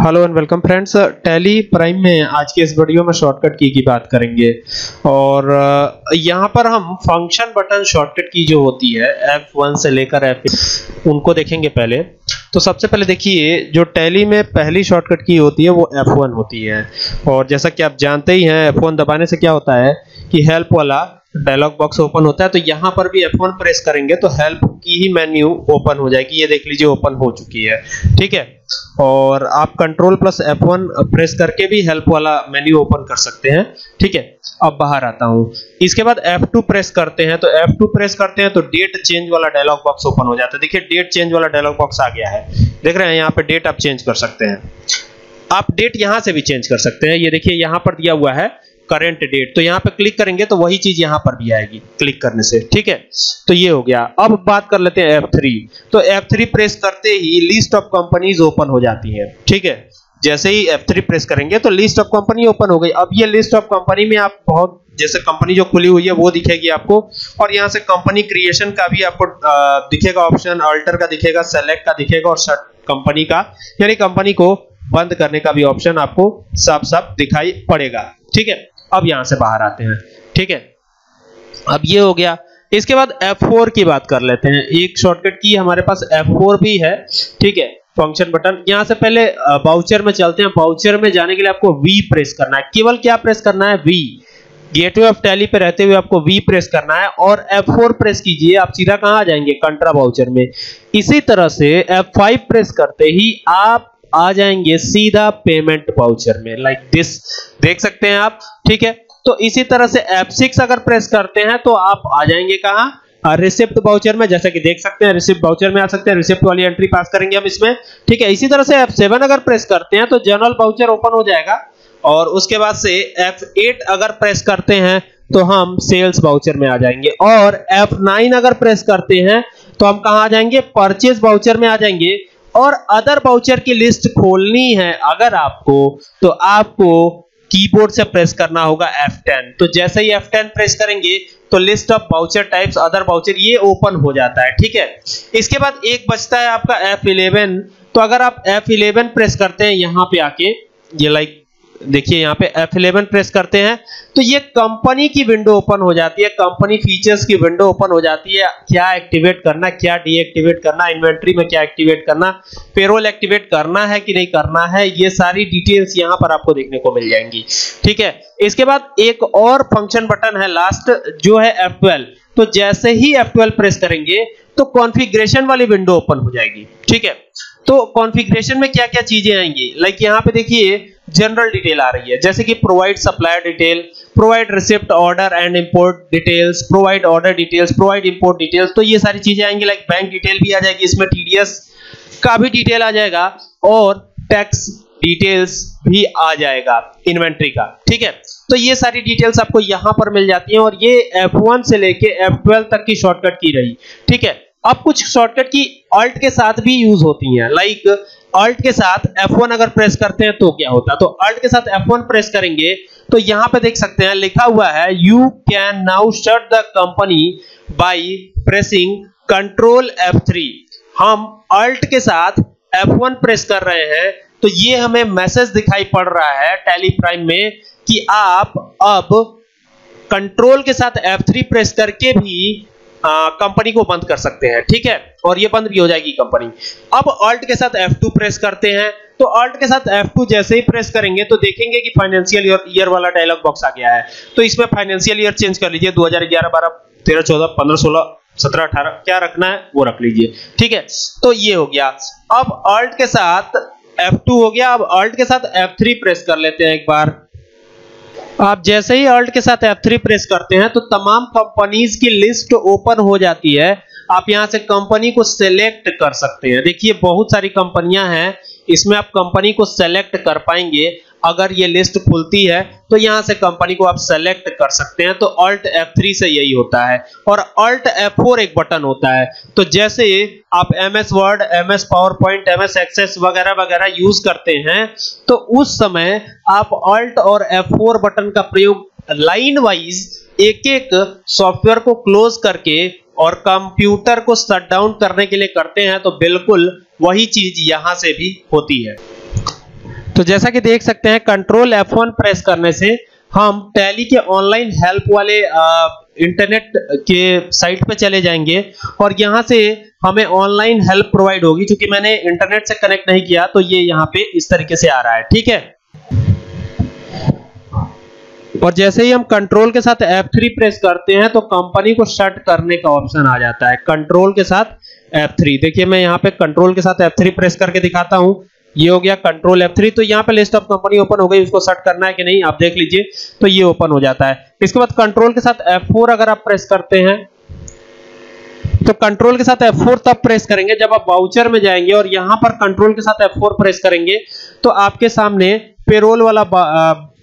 Hello and welcome friends. Tally prime में आज के इस वीडियो में शॉर्टकट की बात करेंगे और यहाँ पर हम फंक्शन बटन शॉर्टकट की जो होती है F1 से लेकर F8 उनको देखेंगे। पहले तो सबसे पहले देखिए जो टैली में पहली शॉर्टकट की होती है वो F1 होती है और जैसा कि आप जानते ही हैं F1 दबाने से क्या होता है कि हेल्प वाला डायलॉग बॉक्स ओपन होता है। तो यहाँ पर भी F1 प्रेस करेंगे तो हेल्प की ही मेन्यू ओपन हो जाएगी। ये देख लीजिए ओपन हो चुकी है, ठीक है। और आप कंट्रोल प्लस F1 प्रेस करके भी हेल्प वाला मेन्यू ओपन कर सकते हैं, ठीक है। अब बाहर आता हूं, इसके बाद F2 प्रेस करते हैं तो डेट चेंज वाला डायलॉग बॉक्स ओपन हो जाता है। देखिए डेट चेंज वाला डायलॉग बॉक्स आ गया है, देख रहे हैं। यहाँ पे डेट आप चेंज कर सकते हैं, आप डेट यहाँ से भी चेंज कर सकते हैं। ये देखिए यहाँ पर दिया हुआ है करेंट डेट, तो यहाँ पे क्लिक करेंगे तो वही चीज यहाँ पर भी आएगी क्लिक करने से, ठीक है। तो ये हो गया। अब बात कर लेते हैं F3। तो F3 प्रेस करते ही लिस्ट ऑफ कंपनीज ओपन हो जाती है, ठीक है। जैसे ही F3 प्रेस करेंगे तो लिस्ट ऑफ कंपनी ओपन हो गई। अब ये लिस्ट ऑफ कंपनी में आप बहुत जैसे कंपनी जो खुली हुई है वो दिखेगी आपको और यहाँ से कंपनी क्रिएशन का भी आपको दिखेगा ऑप्शन, अल्टर का दिखेगा, सेलेक्ट का दिखेगा और शट कंपनी का, यानी कंपनी को बंद करने का भी ऑप्शन आपको साफ-साफ दिखाई पड़ेगा, ठीक है। अब यहां से बाहर आते हैं, ठीक है। अब ये हो गया। इसके बाद F4 की बात कर लेते हैं। एक शॉर्टकट की हमारे पास F4 भी है, ठीक है। फंक्शन बटन यहां से पहले वाउचर में चलते हैं। वाउचर में जाने के लिए आपको V प्रेस करना है, केवल क्या प्रेस करना है V। गेटवे ऑफ टैली पे रहते हुए आपको V प्रेस करना है और F4 प्रेस कीजिए, आप सीधा कहां आ जाएंगे कंट्रा वाउचर में। इसी तरह से F5 प्रेस करते ही आप आ जाएंगे सीधा पेमेंट वाउचर में, लाइक दिस देख सकते हैं आप, ठीक है। तो इसी तरह से F6 अगर प्रेस करते हैं तो आप आ जाएंगे कहां, रिसिप्ट वाउचर में। जैसा कि देख सकते हैं रिसिप्ट वाउचर में आ सकते हैं, रिसिप्ट वाली एंट्री पास करेंगे हम इसमें, ठीक है। इसी तरह से F7 अगर प्रेस करते हैं तो जनरल वाउचर ओपन हो जाएगा और उसके बाद से F8 अगर प्रेस करते हैं तो हम सेल्स वाउचर में आ जाएंगे और F9 अगर प्रेस करते हैं तो हम कहां आ जाएंगे परचेस वाउचर में आ जाएंगे। और अदर वाउचर की लिस्ट खोलनी है अगर आपको तो आपको कीबोर्ड से प्रेस करना होगा F10। तो जैसे ही F10 प्रेस करेंगे तो list of voucher types other voucher ये ओपन हो जाता है, ठीक है। इसके बाद एक बचता है आपका F11। तो अगर आप F11 प्रेस करते हैं यहाँ पे आके, ये लाइक देखिए यहाँ पे F11 प्रेस करते हैं तो ये कंपनी की विंडो ओपन हो जाती है, कंपनी फीचर्स की विंडो ओपन हो जाती है। क्या एक्टिवेट करना, क्या डीएक्टिवेट करना, इन्वेंटरी में क्या एक्टिवेट करना, पेरोल एक्टिवेट करना है कि नहीं करना है, ये सारी डिटेल्स यहाँ पर आपको देखने को मिल जाएंगी, ठीक है। इसके बाद एक और फंक्शन बटन है लास्ट जो है F12। तो जैसे ही F12 प्रेस करेंगे तो कॉन्फ़िगरेशन वाली विंडो ओपन हो जाएगी, ठीक है। तो कॉन्फ़िगरेशन में क्या-क्या चीजें आएंगी, लाइक यहाँ पे देखिए जनरल डिटेल आ रही है, जैसे कि provide supplier detail, provide receipt order and import details, provide order details, provide import details. तो ये सारी चीजें आएंगी, लाइक बैंक डिटेल भी आ जाएगी इसमें, टीडीएस का भी डिटेल आ जाएगा और टैक्स डिटेल्स भी आ जाएगा इन्वेंटरी का, ठीक है। तो ये सारी डिटेल्स आपको यहां पर मिल जाती हैं और ये F1 से लेके F12 तक की शॉर्टकट की रही, ठीक है। अब कुछ शॉर्टकट की अल्ट के साथ भी यूज होती हैं, लाइक अल्ट के साथ F1 अगर प्रेस करते हैं तो क्या होता है। तो अल्ट के साथ F1 प्रेस करेंगे तो यहां पे देख सकते हैं लिखा हुआ है you can now shut the company by pressing control F3। हम अल्ट के साथ F1 प्रेस कर रहे हैं तो ये हमें मैसेज दिखाई पड़ रहा है टैली प्राइम में कि आप अब कंट्रोल के साथ F3 प्रेस करके भी कंपनी को बंद कर सकते हैं, ठीक है। और ये बंद भी हो जाएगी कंपनी। अब अल्ट के साथ F2 प्रेस करते हैं तो अल्ट के साथ F2 जैसे ही प्रेस करेंगे तो देखेंगे कि फाइनेंशियल ईयर वाला डायलॉग बॉक्स आ गया है। तो इसमें फाइनेंशियल ईयर चेंज कर लीजिए, 2011, 12, 13, 14, 15, 16, 17, 18 क्या रखना है वो रख लीजिए, ठीक है। तो ये हो गया। अब अल्ट के साथ F2 हो गया। अब अल्ट के साथ F3 प्रेस कर लेते हैं एक बार। आप जैसे ही अल्ट के साथ F3 प्रेस करते हैं तो तमाम कंपनीज की लिस्ट ओपन हो जाती है। आप यहां से कंपनी को सेलेक्ट कर सकते हैं। देखिए बहुत सारी कंपनियां हैं, इसमें आप कंपनी को सेलेक्ट कर पाएंगे अगर ये लिस्ट खुलती है तो यहां से कंपनी को आप सेलेक्ट कर सकते हैं। तो अल्ट F3 से यही होता है और अल्ट F4 एक बटन होता है। तो जैसे आप MS word, MS PowerPoint, MS access वगैरह वगैरह यूज करते हैं तो उस समय आप अल्ट और F4 बटन का प्रयोग लाइन वाइज एक-एक सॉफ्टवेयर को क्लोज करके और कंप्यूटर को शट डाउन करने के लिए करते हैं। तो बिल्कुल वही चीज यहां से भी होती है। तो जैसा कि देख सकते हैं कंट्रोल F1 प्रेस करने से हम टैली के ऑनलाइन हेल्प वाले इंटरनेट के साइट पे चले जाएंगे और यहाँ से हमें ऑनलाइन हेल्प प्रोवाइड होगी, क्योंकि मैंने इंटरनेट से कनेक्ट नहीं किया तो ये यहाँ पे इस तरीके से आ रहा है। ठीक है, और जैसे ही हम कंट्रोल के साथ F3 प्रेस करते हैं तो कंपनी को शट करने का ऑप्शन आ जाता है। कंट्रोल के साथ F3, देखिए मैं यहाँ पे कंट्रोल के साथ F3 प्रेस करके दिखाता हूँ। ये हो गया कंट्रोल F3, तो यहाँ पे लिस्ट ऑफ कंपनी ओपन हो गई। उसको शट करना है कि नहीं आप देख लीजिए, तो ये ओपन हो जाता है। इसके बाद कंट्रोल के साथ F4 अगर आप प्रेस करते हैं तो कंट्रोल के साथ F4 तब प्रेस करेंगे जब आप वाउचर में जाएंगे और यहाँ पर कंट्रोल के साथ F4 प्रेस करेंगे तो आपके सामने पेरोल वाला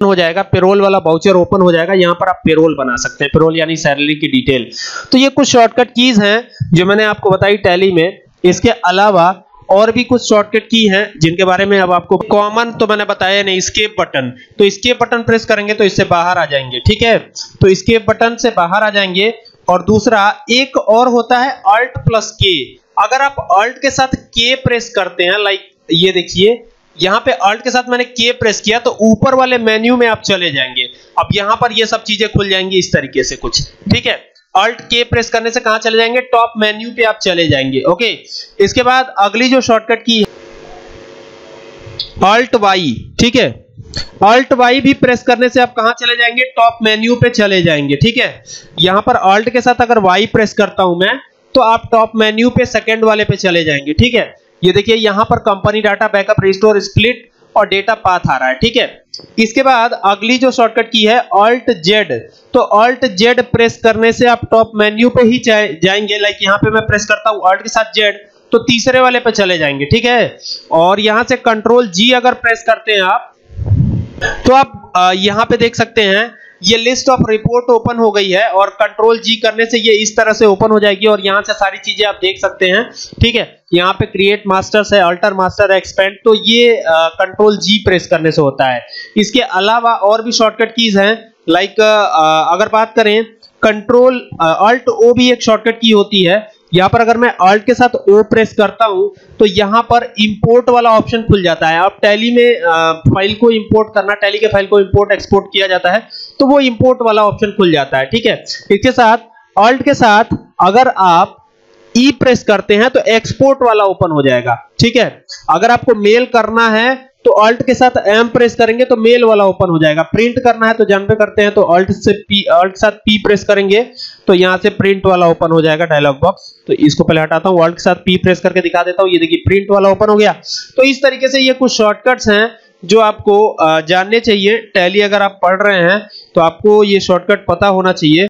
हो जाएगा, पेरोल वाला वाउचर ओपन हो जाएगा। यहाँ पर आप पेरोल बना सकते हैं, पेरोल यानी सैलरी की डिटेल। तो ये कुछ शॉर्टकट कीज हैं जो मैंने आपको बताई टैली में। इसके अलावा और भी कुछ शॉर्टकट की हैं जिनके बारे में अब आपको कॉमन तो मैंने बताया नहीं। एस्केप बटन, तो एस्केप बटन प्रेस करेंगे तो इससे बाहर आ जाएंगे। ठीक है, तो एस्केप बटन से बाहर आ जाएंगे। और दूसरा एक और होता है अल्ट प्लस के, अगर आप अल्ट के साथ के प्रेस करते हैं, लाइक ये देखिए यहाँ पे अल्ट के साथ मैंने के प्रेस किया तो ऊपर वाले मेन्यू में आप चले जाएंगे। अब यहाँ पर ये सब चीजें खुल जाएंगी इस तरीके से कुछ। ठीक है, अल्ट के प्रेस करने से कहां चले जाएंगे, टॉप मेन्यू पे आप चले जाएंगे। ओके, इसके बाद अगली जो शॉर्टकट की है अल्ट वाई। ठीक है, अल्ट वाई भी प्रेस करने से आप कहां चले जाएंगे, टॉप मेन्यू पे चले जाएंगे। ठीक है, यहां पर अल्ट के साथ अगर वाई प्रेस करता हूं मैं तो आप टॉप मेन्यू पे सेकंड वाले पे चले जाएंगे। ठीक है, ये देखिए यहां पर company data backup restore split और डेटा पाथ आ रहा है। ठीक है, इसके बाद अगली जो शॉर्टकट की है ऑल्ट जेड, तो ऑल्ट जेड प्रेस करने से आप टॉप मेन्यू पे ही जाएंगे। लाइक यहाँ पे मैं प्रेस करता हूँ ऑल्ट के साथ जेड तो तीसरे वाले पे चले जाएंगे। ठीक है, और यहाँ से कंट्रोल जी अगर प्रेस करते हैं आप तो आप यहाँ पे देख सकते हैं ये लिस्ट ऑफ रिपोर्ट ओपन हो गई है और कंट्रोल जी करने से ये इस तरह से ओपन हो जाएगी और यहाँ से सारी चीजें आप देख सकते हैं। ठीक है, यहाँ पे क्रिएट मास्टर्स है, अल्टर मास्टर है, एक्सपेंड, तो ये कंट्रोल जी प्रेस करने से होता है। इसके अलावा और भी शॉर्टकट कीज हैं, लाइक अगर बात करें कंट्रोल अल्ट ओ भी एक शॉर्टकट की होती है। यहाँ पर अगर मैं अल्ट के साथ ओ प्रेस करता हूं तो यहाँ पर इंपोर्ट वाला ऑप्शन खुल जाता है। अब टैली में फाइल को इंपोर्ट करना, टैली के फाइल को इंपोर्ट एक्सपोर्ट किया जाता है तो वो इंपोर्ट वाला ऑप्शन खुल जाता है। ठीक है, इसके साथ अल्ट के साथ अगर आप ई प्रेस करते हैं तो एक्सपोर्ट वाला ओपन हो जाएगा। ठीक है, अगर आपको मेल करना है तो अल्ट के साथ एम प्रेस करेंगे तो मेल वाला ओपन हो जाएगा। प्रिंट करना है तो जन पे करते हैं तो अल्ट साथ पी प्रेस करेंगे तो यहाँ से प्रिंट वाला ओपन हो जाएगा डायलॉग बॉक्स। तो इसको पहले हटाता हूँ, अल्ट के साथ पी प्रेस करके दिखा देता हूँ, ये देखिए प्रिंट वाला ओपन हो गया। तो इस तरीके से ये कुछ शॉर्टकट्स हैं जो आपको जानने चाहिए। टैली अगर आप पढ़ रहे हैं तो आपको ये शॉर्टकट पता होना चाहिए।